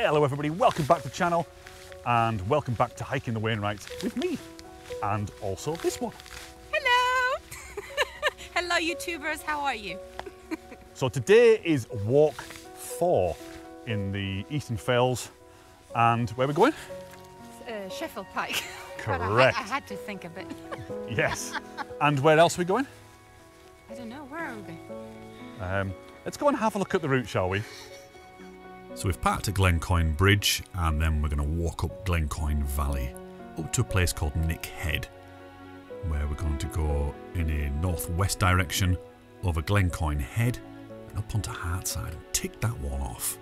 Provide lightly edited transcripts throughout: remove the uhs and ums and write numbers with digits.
Hello everybody, welcome back to the channel and welcome back to Hiking the Wainwrights with me and also this one. Hello! Hello YouTubers, how are you? So today is walk 4 in the Eastern Fells, and where are we going? Sheffield Pike. Correct. I had to think a bit. Yes. And where else are we going? I don't know, where are we going? Let's go and have a look at the route, shall we? So we've parked at Glencoyne Bridge and then we're going to walk up Glencoyne Valley up to a place called Nick Head, where we're going to go in a northwest direction over Glencoyne Head and up onto Hart Side and tick that one off.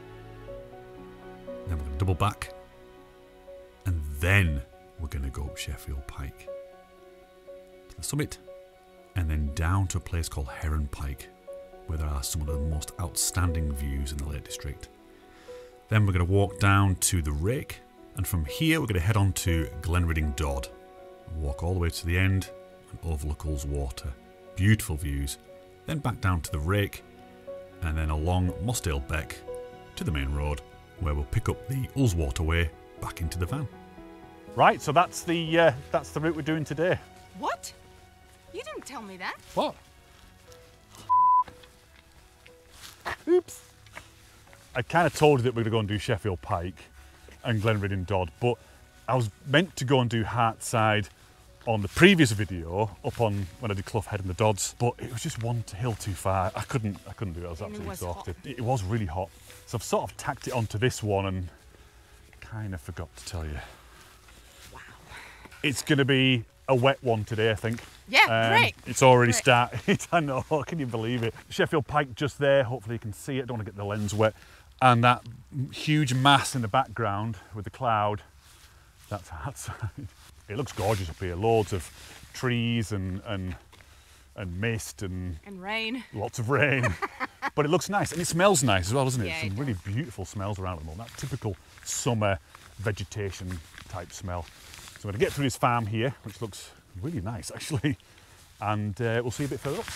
Then we're going to double back and then we're going to go up Sheffield Pike to the summit and then down to a place called Heron Pike, where there are some of the most outstanding views in the Lake District. Then we're going to walk down to the Rake, and from here we're going to head on to Glenridding Dodd, walk all the way to the end and overlook Ullswater. Beautiful views. Then back down to the Rake and then along Mossdale Beck to the main road, where we'll pick up the Ullswater way back into the van. Right, so that's the route we're doing today. What? You didn't tell me that. What? Oops. I kind of told you that we were going to go and do Sheffield Pike and Glenridding Dodd, but I was meant to go and do Hart Side on the previous video, up on when I did Clough Head and the Dodds, but it was just one hill too far. I couldn't do it. I was absolutely exhausted. It was really hot. So I've sort of tacked it onto this one and kind of forgot to tell you. Wow. It's going to be a wet one today, I think. Yeah, great. It's already started. I know, can you believe it? Sheffield Pike just there, hopefully you can see it. I don't want to get the lens wet. And that huge mass in the background with the cloud, that's Hart Side. It looks gorgeous up here, loads of trees and mist and rain. Lots of rain. But it looks nice and it smells nice as well, doesn't it? Yeah, Some really beautiful smells around at the moment. That typical summer vegetation type smell. So we're going to get through this farm here, which looks really nice actually, and we'll see a bit further up.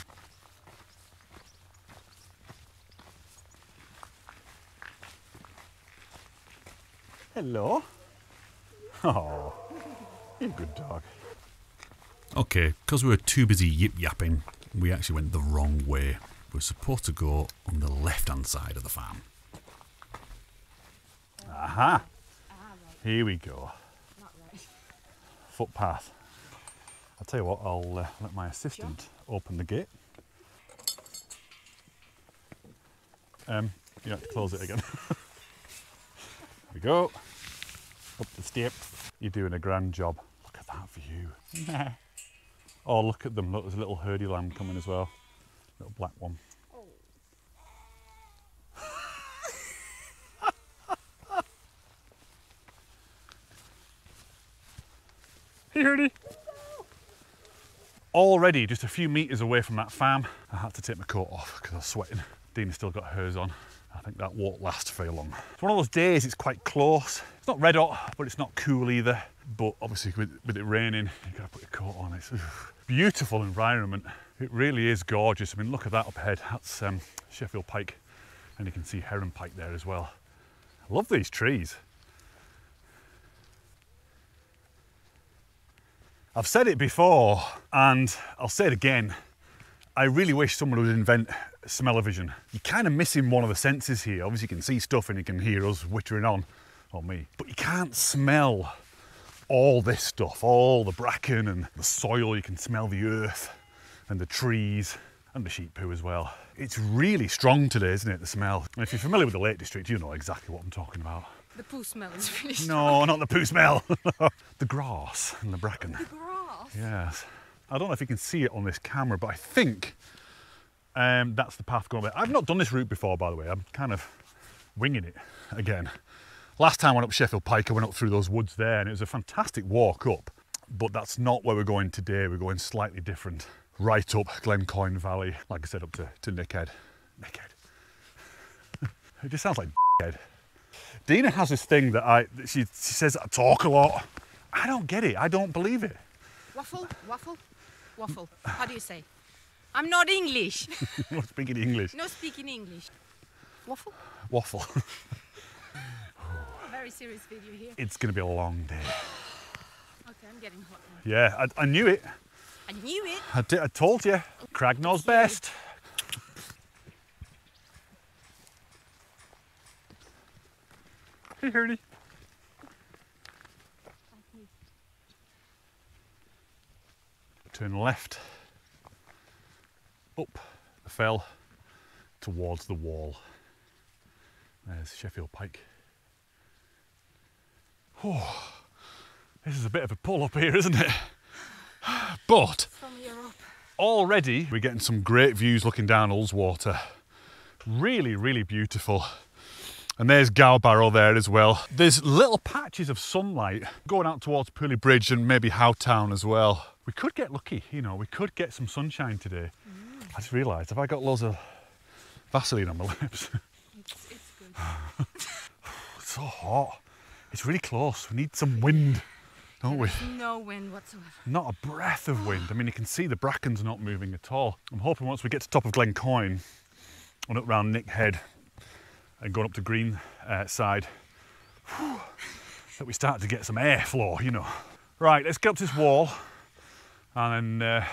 Hello. Oh, you're a good dog. Okay, because we were too busy yip-yapping, we actually went the wrong way. We were supposed to go on the left-hand side of the farm. Aha! Here we go. Footpath. I'll tell you what, I'll let my assistant open the gate. You have to close it again. There we go. Up the steps. You're doing a grand job. Look at that view. Nah. Oh, look at them. Look, there's a little hurdy lamb coming as well. Little black one. Oh. Hey, hurdy. Already just a few metres away from that farm, I had to take my coat off because I was sweating. Dina's still got hers on. I think that won't last very long. It's one of those days, it's quite close. It's not red hot, but it's not cool either. But obviously with it raining, you've got to put your coat on. It's beautiful environment. It really is gorgeous. I mean, look at that up ahead. That's Sheffield Pike. And you can see Heron Pike there as well. I love these trees. I've said it before, and I'll say it again. I really wish someone would invent smell-o-vision. You're kind of missing one of the senses here. Obviously you can see stuff and you can hear us wittering on, or me, but you can't smell all this stuff, all the bracken and the soil. You can smell the earth and the trees and the sheep poo as well. It's really strong today, isn't it, the smell? And if you're familiar with the Lake District, you know exactly what I'm talking about. The poo smell is really strong. No, not the poo smell. The grass and the bracken. The grass? Yes. I don't know if you can see it on this camera, but I think that's the path going there. I've not done this route before, by the way. I'm kind of winging it again. Last time I went up Sheffield Pike, I went up through those woods there, and it was a fantastic walk up. But that's not where we're going today. We're going slightly different. Right up Glencoyne Valley, like I said, up to Nick Head. Nick Head. It just sounds like Head. Dina has this thing that she says that I talk a lot. I don't get it. I don't believe it. Waffle, waffle, waffle. How do you say? I'm not English. Not speaking English. No speaking English. Waffle? Waffle. very serious video here. It's going to be a long day. Okay, I'm getting hot now. Yeah, I knew it. I knew it. I told you. Craigno's best. Hey, Hurdy. Turn left, up the fell, towards the wall. There's Sheffield Pike. Oh, this is a bit of a pull up here, isn't it? But from here up, already we're getting some great views looking down Ullswater. Really, really beautiful. And there's Gowbarrow there as well. There's little patches of sunlight going out towards Pooley Bridge and maybe Howtown as well. We could get lucky, you know, we could get some sunshine today. I just realised, have I got loads of Vaseline on my lips? It's good. It's so hot. It's really close. We need some wind, don't we? No wind whatsoever. Not a breath of wind. I mean, you can see the bracken's not moving at all. I'm hoping once we get to top of Glencoyne and up round Nick Head and going up to Green Side, that we start to get some airflow, you know. Right, let's get up to this wall and then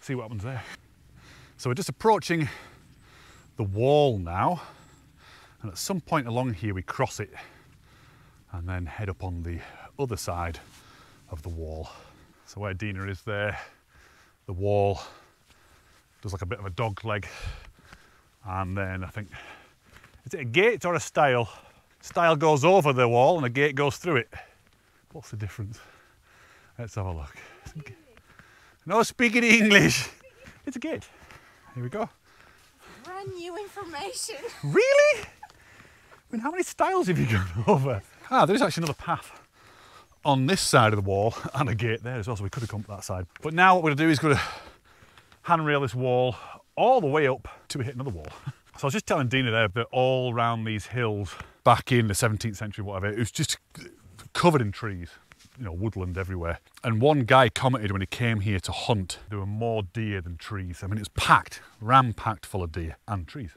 see what happens there. So we're just approaching the wall now, and at some point along here we cross it and then head up on the other side of the wall. So where Dina is there, the wall does like a bit of a dog leg, and then I think, is it a gate or a stile? Stile goes over the wall and a gate goes through it. What's the difference? Let's have a look. No speaking English. It's a gate. Here we go. Brand new information. Really? I mean, how many stiles have you gone over? Ah, there is actually another path on this side of the wall and a gate there as well, so we could have come to that side. But now what we're going to do is go to handrail this wall all the way up till we hit another wall. So I was just telling Dina there that all round these hills back in the 17th century, whatever, it was just covered in trees. You know, woodland everywhere. And one guy commented when he came here to hunt, there were more deer than trees. I mean, it's packed, ram-packed full of deer and trees.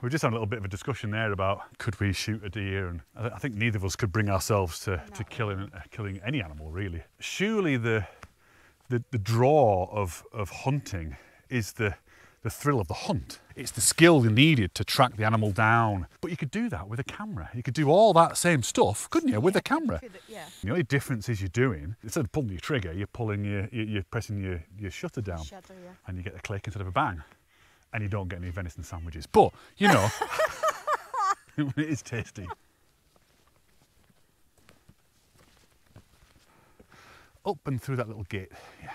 We just had a little bit of a discussion there about could we shoot a deer, and I think neither of us could bring ourselves to killing any animal, really. Surely the draw of hunting is the thrill of the hunt. It's the skill needed to track the animal down. But you could do that with a camera. You could do all that same stuff, couldn't you, with a camera? Yeah. The only difference is you're doing, instead of pulling your trigger, you're pulling you're pressing your shutter down. Shutter, yeah. And you get a click instead of a bang. And you don't get any venison sandwiches. But, you know, it is tasty. Up and through that little gate, yeah.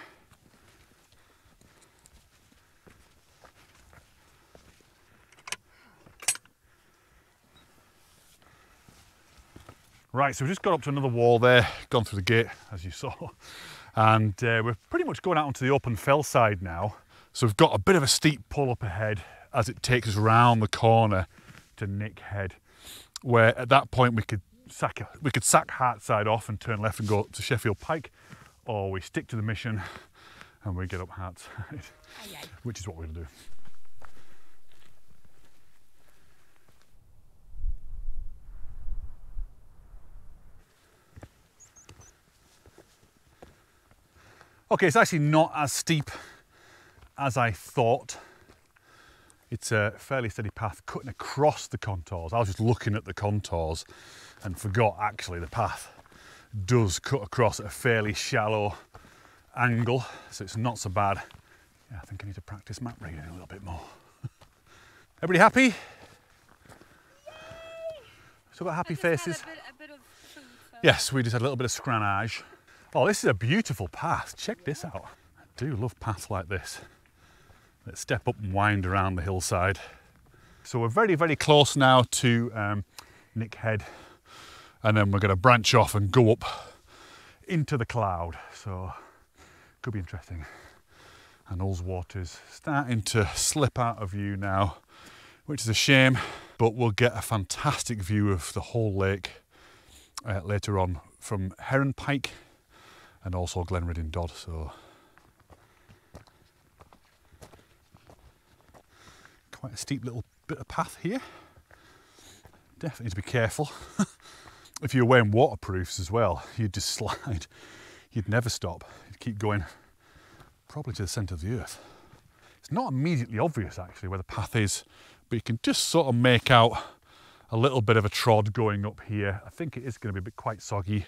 Right, so we've just got up to another wall there, gone through the gate, as you saw, and we're pretty much going out onto the open fell side now. So we've got a bit of a steep pull up ahead as it takes us round the corner to Nick Head, where at that point we could sack Hart Side off and turn left and go up to Sheffield Pike, or we stick to the mission and we get up Hart Side, which is what we're going to do. Okay, it's actually not as steep as I thought. It's a fairly steady path cutting across the contours. I was just looking at the contours and forgot actually the path does cut across at a fairly shallow angle, so it's not so bad. Yeah, I think I need to practice map reading a little bit more. Everybody happy? Yay! So we've got happy faces. A bit of food, so. Yes, we just had a little bit of scrannage. Oh, this is a beautiful path. Check this out. I do love paths like this. Let's step up and wind around the hillside. So we're very, very close now to Nick Head, and then we're going to branch off and go up into the cloud. So could be interesting. And Ullswater's starting to slip out of view now, which is a shame, but we'll get a fantastic view of the whole lake later on from Heron Pike, and also Glenridding Dodd, so quite a steep little bit of path here. Definitely to be careful. if you were wearing waterproofs as well, you'd just slide. You'd never stop. You'd keep going, probably to the centre of the earth. It's not immediately obvious actually where the path is, but you can just sort of make out a little bit of a trod going up here. I think it is going to be a bit quite soggy,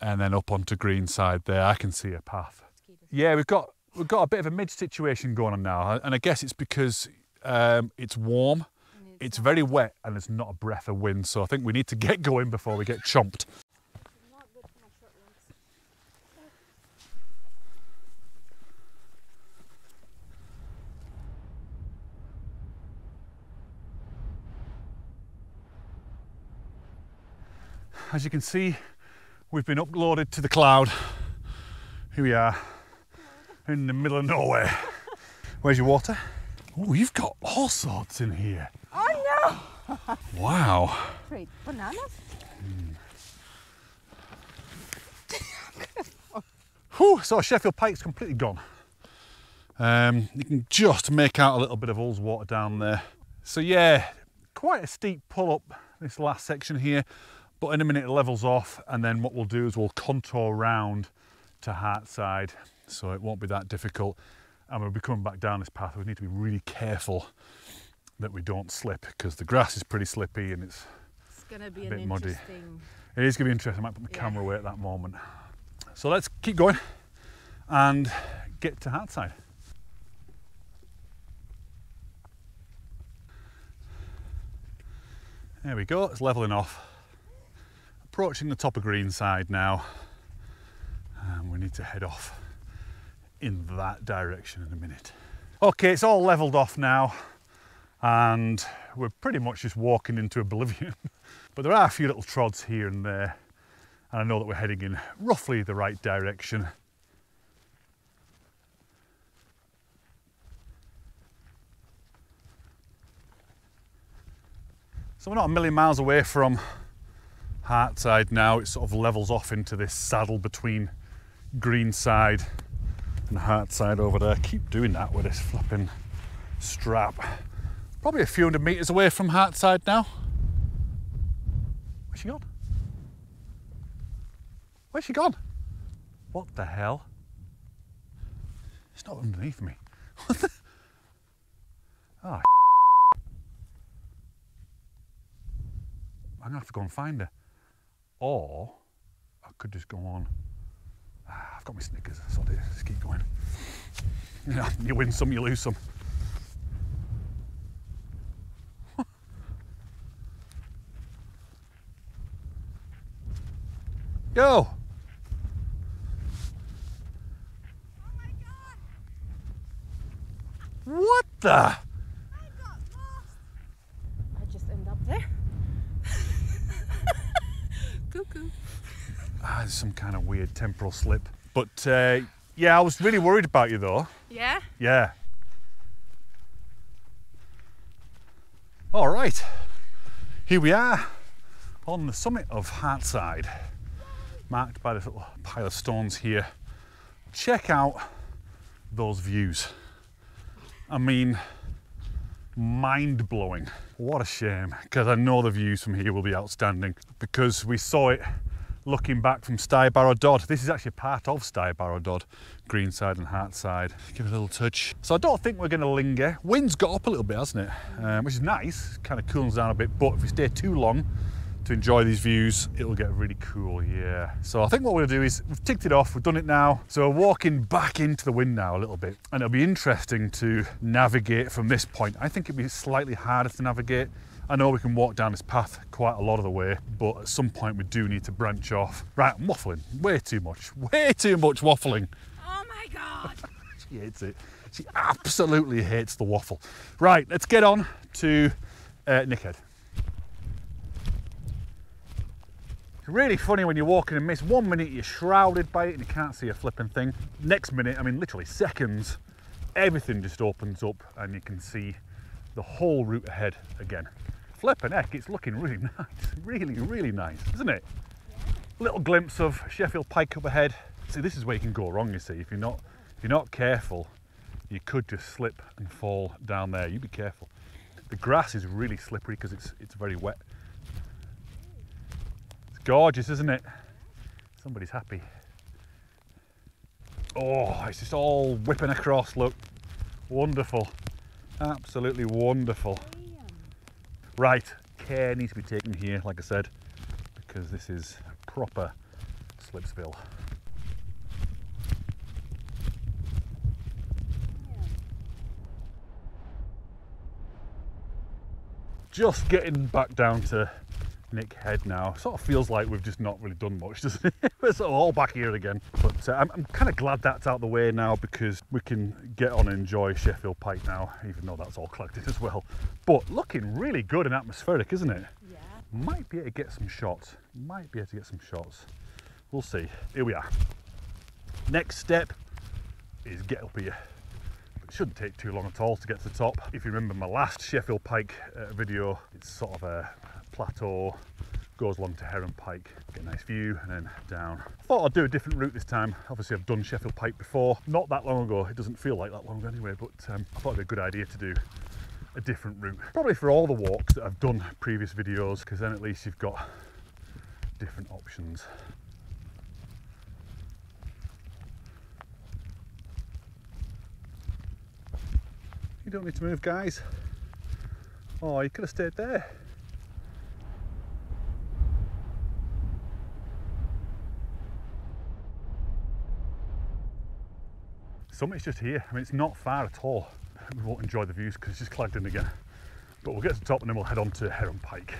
and then up onto Green Side there. I can see a path. Yeah, we've got a bit of a mid situation going on now, and I guess it's because it's warm, it's very wet, and there's not a breath of wind, so I think we need to get going before we get chomped. As you can see, we've been uploaded to the cloud. Here we are, in the middle of nowhere. Where's your water? Oh, you've got all sorts in here. Oh no! Wow. Great bananas. Whew, so Sheffield Pike's completely gone. You can just make out a little bit of Ullswater down there. So yeah, quite a steep pull up this last section here. But in a minute it levels off, and then what we'll do is we'll contour round to Hart Side, so it won't be that difficult, and we'll be coming back down this path. We need to be really careful that we don't slip, because the grass is pretty slippy and it's gonna be a bit muddy. It is going to be interesting. I might put my camera away at that moment. So let's keep going and get to Hart Side. There we go, it's leveling off. Approaching the top of Green Side now, and we need to head off in that direction in a minute. Okay, it's all leveled off now, and we're pretty much just walking into oblivion. But there are a few little trods here and there, and I know that we're heading in roughly the right direction. So we're not a million miles away from Hart Side now. It sort of levels off into this saddle between Green Side and Hart Side over there. I keep doing that with this flipping strap. Probably a few hundred metres away from Hart Side now. Where's she gone? Where's she gone? What the hell? It's not underneath me. What the? Oh, I'm gonna have to go and find her. Or I could just go on. Ah, I've got my Snickers, so I'll just keep going. You know, you win some, you lose some. Yo! Oh my God! What the? I got lost. I just end up there. Cuckoo. Ah, there's some kind of weird temporal slip. But yeah, I was really worried about you though. Yeah? Yeah. All right, here we are on the summit of Hart Side, marked by this little pile of stones here. Check out those views. I mean, mind-blowing. What a shame, because I know the views from here will be outstanding, because we saw it looking back from Stybarrow Dodd. This is actually part of Stybarrow Dodd, Green Side and Hart Side. Give it a little touch. So I don't think we're going to linger. Wind's got up a little bit, hasn't it? Which is nice, kind of cools down a bit, but if we stay too long to enjoy these views, it'll get really cool, yeah. So I think what we'll do is, we've ticked it off, we've done it now. So we're walking back into the wind now a little bit, and it'll be interesting to navigate from this point. I think it'd be slightly harder to navigate. I know we can walk down this path quite a lot of the way, but at some point we do need to branch off. Right, I'm waffling, way too much waffling. Oh my God. She hates it. She absolutely hates the waffle. Right, let's get on to Nick Head. It's really funny when you're walking and miss. 1 minute you're shrouded by it and you can't see a flipping thing. Next minute, I mean literally seconds, everything just opens up and you can see the whole route ahead again. Flipping heck, it's looking really nice. Really, really nice, isn't it? Yeah. Little glimpse of Sheffield Pike up ahead. See, this is where you can go wrong, you see. If you're not careful, you could just slip and fall down there. You be careful. The grass is really slippery because it's very wet. Gorgeous, isn't it? Somebody's happy. Oh, it's just all whipping across, look. Wonderful. Absolutely wonderful. Right, care needs to be taken here, like I said, because this is proper Slipsville. Just getting back down to Nick Head now. Sort of feels like we've just not really done much, doesn't it? We're sort of all back here again. But I'm kind of glad that's out of the way now, because we can get on and enjoy Sheffield Pike now, even though that's all collected as well. But looking really good and atmospheric, isn't it? Yeah. Might be able to get some shots. Might be able to get some shots. We'll see. Here we are. Next step is get up here. It shouldn't take too long at all to get to the top. If you remember my last Sheffield Pike video, it's sort of a plateau, goes along to Heron Pike, get a nice view and then down. I thought I'd do a different route this time. Obviously I've done Sheffield Pike before, not that long ago, it doesn't feel like that long ago anyway, but I thought it'd be a good idea to do a different route. Probably for all the walks that I've done previous videos, because then at least you've got different options. You don't need to move, guys. Oh, you could have stayed there. Summit's just here. I mean, it's not far at all. We won't enjoy the views because it's just clogged in again. But we'll get to the top and then we'll head on to Heron Pike.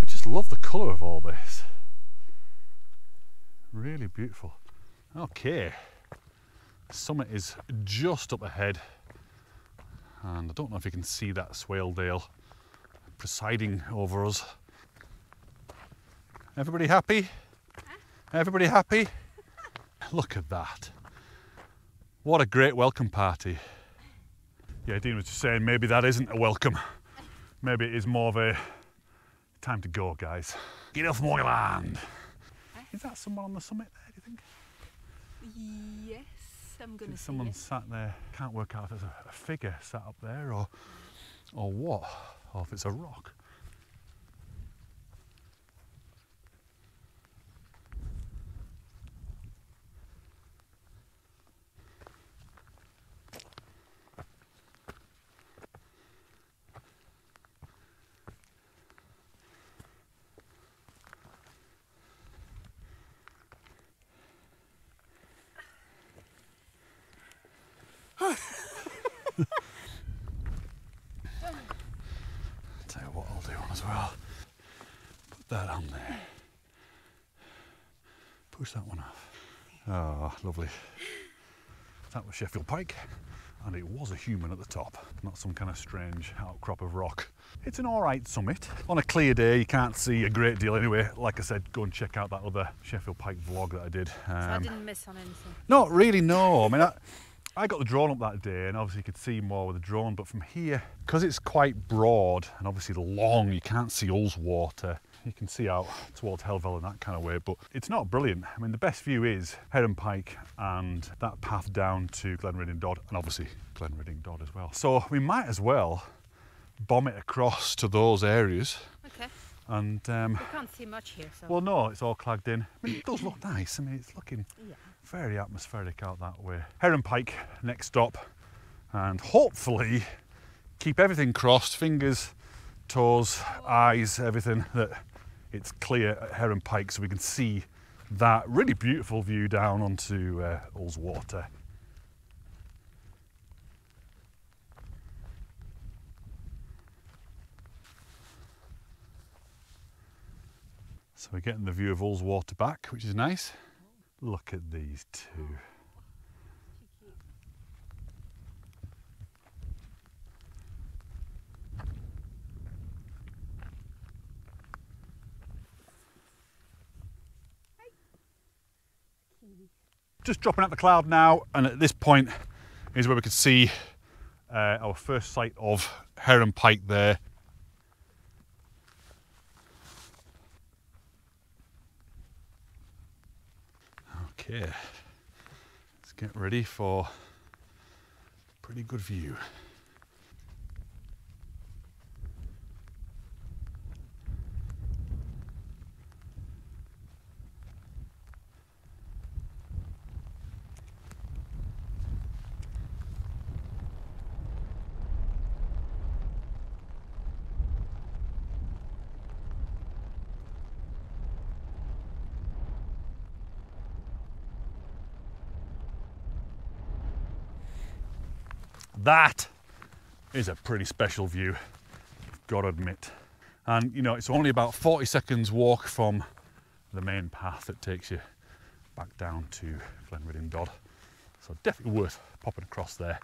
I just love the colour of all this. Really beautiful. Okay, the summit is just up ahead, and I don't know if you can see that Swaledale presiding over us. Everybody happy? Huh? Everybody happy? Look at that. What a great welcome party. Yeah, Dean was just saying maybe that isn't a welcome. Maybe it is more of a time to go, guys. Get off my land. Is that someone on the summit there, do you think? Yes, I'm going to see someone sat there. Can't work out if there's a figure sat up there or what, or if it's a rock. Tell you what I'll do on as well. Put that on there. Push that one off. Oh, lovely. That was Sheffield Pike, and it was a human at the top, not some kind of strange outcrop of rock. It's an alright summit. On a clear day you can't see a great deal anyway. Like I said, go and check out that other Sheffield Pike vlog that I did. So I didn't miss on anything? Not really, no. I mean, I got the drone up that day, and obviously you could see more with the drone, but from here, because it's quite broad and obviously long, you can't see Ullswater. You can see out towards Helvellyn in that kind of way, but it's not brilliant. I mean, the best view is Heron Pike and that path down to Glenridding Dodd, and obviously Glenridding Dodd as well. So we might as well bomb it across to those areas. Okay. And we can't see much here, so. Well, no, it's all clagged in. I mean, it does look nice. I mean, it's looking very atmospheric out that way. Heron Pike, next stop, and hopefully keep everything crossed, fingers, toes, eyes, everything, that it's clear at Heron Pike so we can see that really beautiful view down onto Ullswater. So we're getting the view of Ullswater back, which is nice. Look at these two. Just dropping out the cloud now, and at this point is where we could see our first sight of Heron Pike there. Okay, let's get ready for a pretty good view. That is a pretty special view, gotta admit. And you know, it's only about 40 seconds walk from the main path that takes you back down to Glenridding Dodd. So definitely worth popping across there.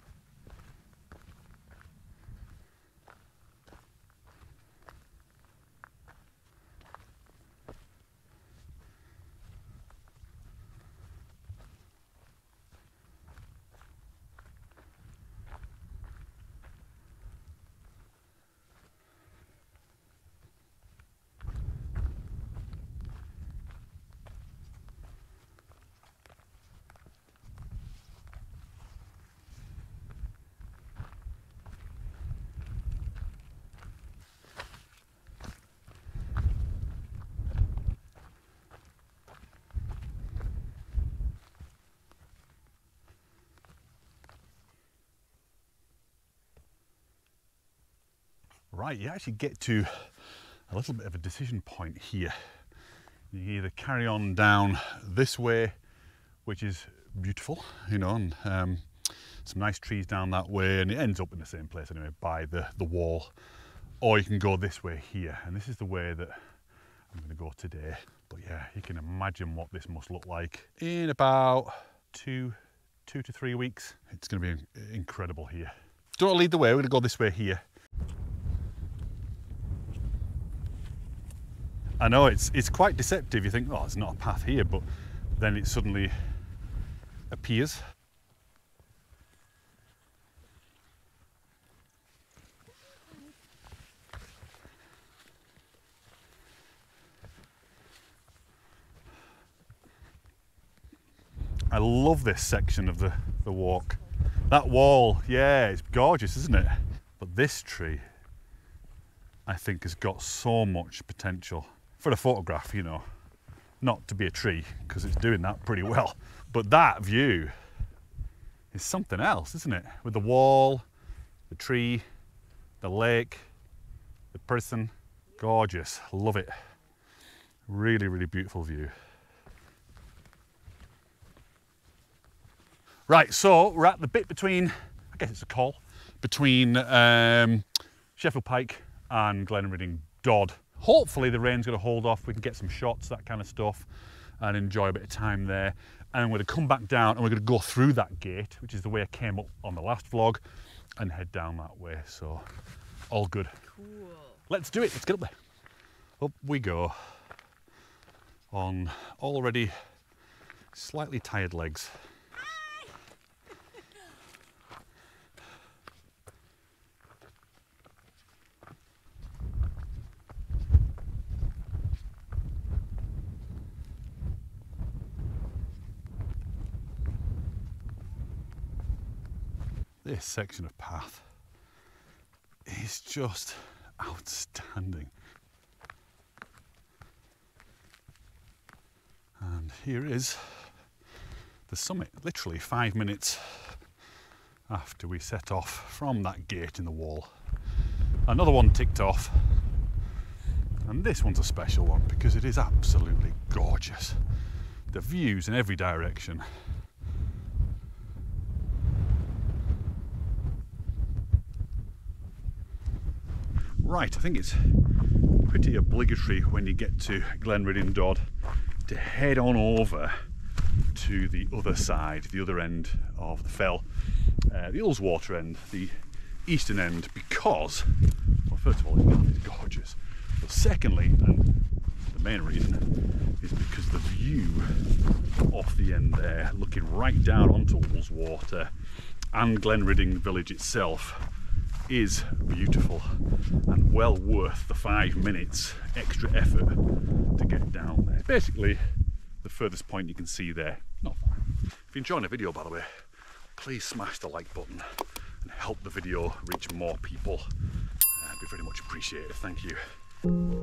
Right, you actually get to a little bit of a decision point here. You either carry on down this way, which is beautiful, you know, and some nice trees down that way, and it ends up in the same place anyway, by the wall, or you can go this way here, and this is the way that I'm going to go today. But yeah, you can imagine what this must look like in about two to three weeks. It's going to be incredible here. Don't want to lead the way, we're going to go this way here. I know it's quite deceptive. You think, oh, there's not a path here, but then it suddenly appears. I love this section of the walk. That wall, yeah, it's gorgeous, isn't it? But this tree, I think, has got so much potential. For a photograph, you know, not to be a tree, because it's doing that pretty well, but that view is something else, isn't it? With the wall, the tree, the lake, the person, gorgeous, love it. Really, really beautiful view. Right, so we're at the bit between, I guess it's a call, between Sheffield Pike and Glenridding Dodd. Hopefully the rain's going to hold off, we can get some shots, that kind of stuff, and enjoy a bit of time there. And we're going to come back down and we're going to go through that gate, which is the way I came up on the last vlog, and head down that way. So all good. Cool. Let's do it, let's get up there. Up we go on already slightly tired legs. This section of path is just outstanding. And here is the summit, literally 5 minutes after we set off from that gate in the wall. Another one ticked off, and this one's a special one because it is absolutely gorgeous. The views in every direction. Right, I think it's pretty obligatory when you get to Glenridding Dodd to head on over to the other side, the other end of the fell, the Ullswater end, the eastern end, because, well, first of all, it's gorgeous, but secondly, and the main reason, is because the view off the end there, looking right down onto Ullswater and Glenridding village itself, is beautiful and well worth the 5 minutes extra effort to get down there. Basically, the furthest point you can see there, not far. If you're enjoying the video, by the way, please smash the like button and help the video reach more people. It'd be very much appreciated, thank you.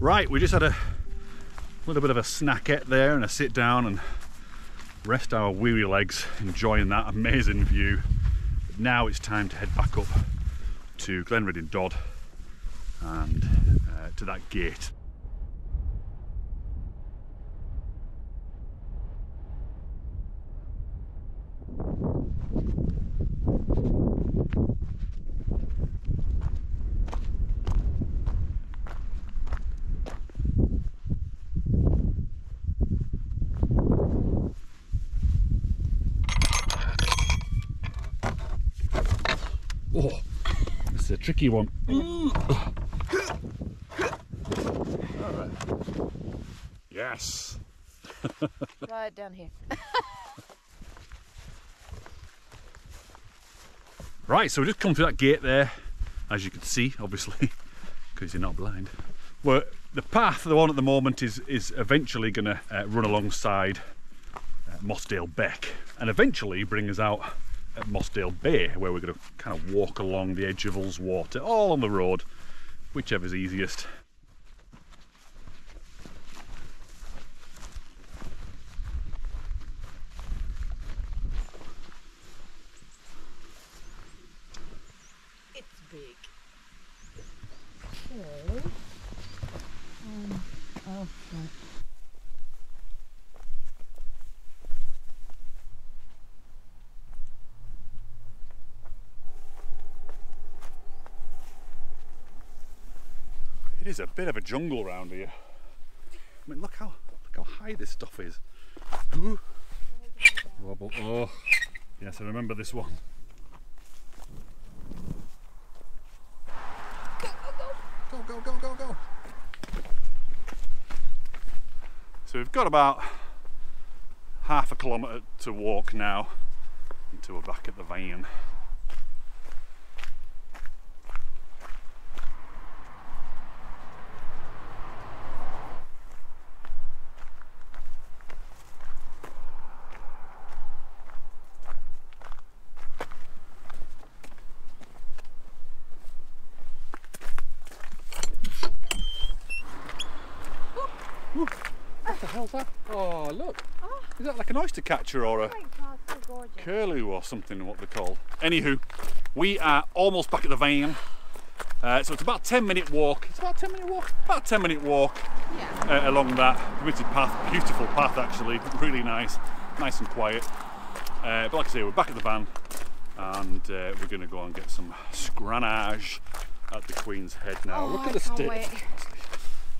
Right, we just had a little bit of a snackette there and a sit down and rest our weary legs, enjoying that amazing view. But now it's time to head back up to Glenridding Dodd and to that gate. Oh, this is a tricky one. All right. Yes. Right down here. Right, so we just come through that gate there, as you can see, obviously, because you're not blind. Well, the path, the one at the moment, is eventually going to run alongside Mossdale Beck and eventually bring us out at Mossdale Bay, where we're going to kind of walk along the edge of Ullswater, all on the road, whichever's easiest. It's big. So, oh, right. It is a bit of a jungle round here. I mean, look how high this stuff is. Ooh. Wobble. Oh, yes, I remember this one. Go, go, go, go, go. So we've got about half a kilometre to walk now until we're back at the van. Oh, look, is that like an oyster catcher or a curlew or something, what they're called? Anywho, we are almost back at the van. So it's about a 10-minute walk. It's about a 10-minute walk? About a 10-minute walk, yeah. Along that permitted path. Beautiful path, actually. Really nice. Nice and quiet. But like I say, we're back at the van and we're going to go and get some scranage at the Queen's Head now. Oh, look at the stick.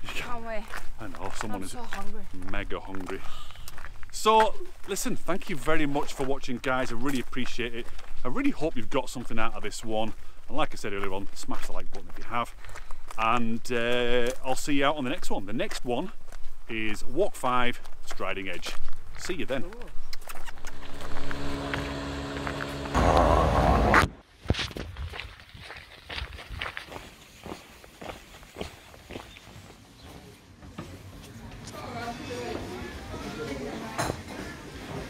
Can't wait. I know, someone is mega hungry. So, listen, thank you very much for watching, guys. I really appreciate it. I really hope you've got something out of this one. And like I said earlier on, smash the like button if you have. And I'll see you out on the next one. The next one is Walk 5, Striding Edge. See you then. Ooh.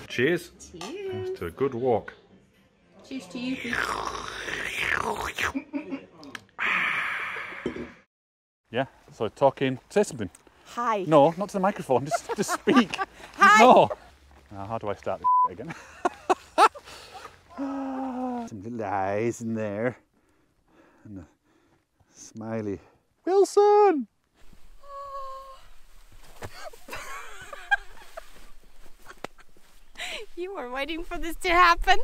Cheers. Cheers. To a good walk. Cheers to you. Yeah, so talking. Say something. Hi. No, not to the microphone. Just speak. Hi. No. Now, how do I start this again? Some little eyes in there. And a smiley. Wilson! You were waiting for this to happen.